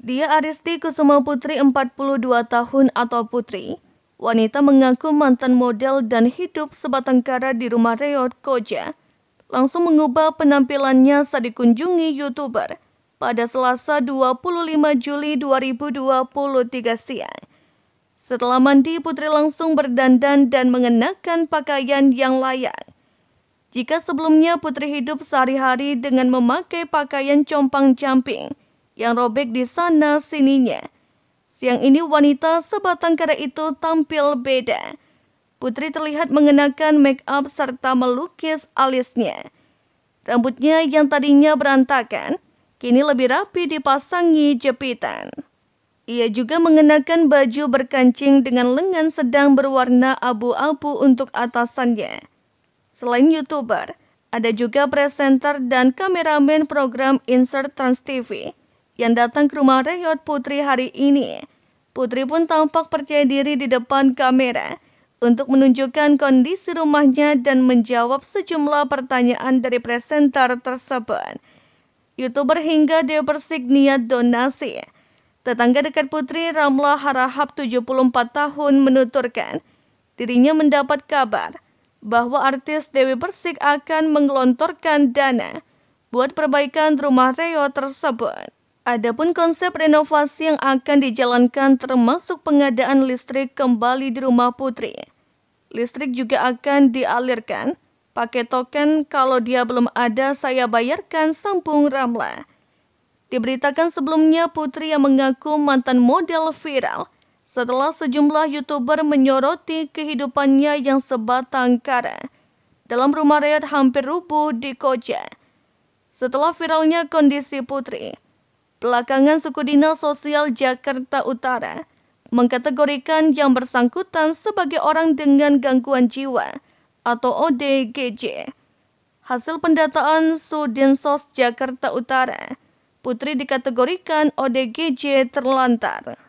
Diah Aristi Kusuma Putri 42 tahun atau Putri, wanita mengaku mantan model dan hidup sebatang kara di rumah reot Koja, langsung mengubah penampilannya saat dikunjungi YouTuber pada Selasa 25 Juli 2023 siang. Setelah mandi, Putri langsung berdandan dan mengenakan pakaian yang layak. Jika sebelumnya Putri hidup sehari-hari dengan memakai pakaian compang-camping, yang robek di sana sininya. Siang ini wanita sebatang kara itu tampil beda. Putri terlihat mengenakan make up serta melukis alisnya. Rambutnya yang tadinya berantakan, kini lebih rapi dipasangi jepitan. Ia juga mengenakan baju berkancing dengan lengan sedang berwarna abu-abu untuk atasannya. Selain YouTuber, ada juga presenter dan kameramen program Insert Trans TV yang datang ke rumah reot Putri hari ini. Putri pun tampak percaya diri di depan kamera untuk menunjukkan kondisi rumahnya dan menjawab sejumlah pertanyaan dari presenter tersebut. YouTuber hingga Dewi Persik niat donasi. Tetangga dekat Putri, Ramlah Harahap 74 tahun, menuturkan dirinya mendapat kabar bahwa artis Dewi Persik akan menggelontorkan dana buat perbaikan rumah reot tersebut. Adapun konsep renovasi yang akan dijalankan termasuk pengadaan listrik kembali di rumah Putri. Listrik juga akan dialirkan pakai token, kalau dia belum ada saya bayarkan, sambung Ramlah. Diberitakan sebelumnya Putri yang mengaku mantan model viral setelah sejumlah YouTuber menyoroti kehidupannya yang sebatang kara dalam rumah reot hampir rubuh di Koja. Setelah viralnya kondisi Putri, belakangan suku dinas sosial Jakarta Utara mengkategorikan yang bersangkutan sebagai orang dengan gangguan jiwa atau ODGJ. Hasil pendataan Sudinsos Jakarta Utara, Putri dikategorikan ODGJ terlantar.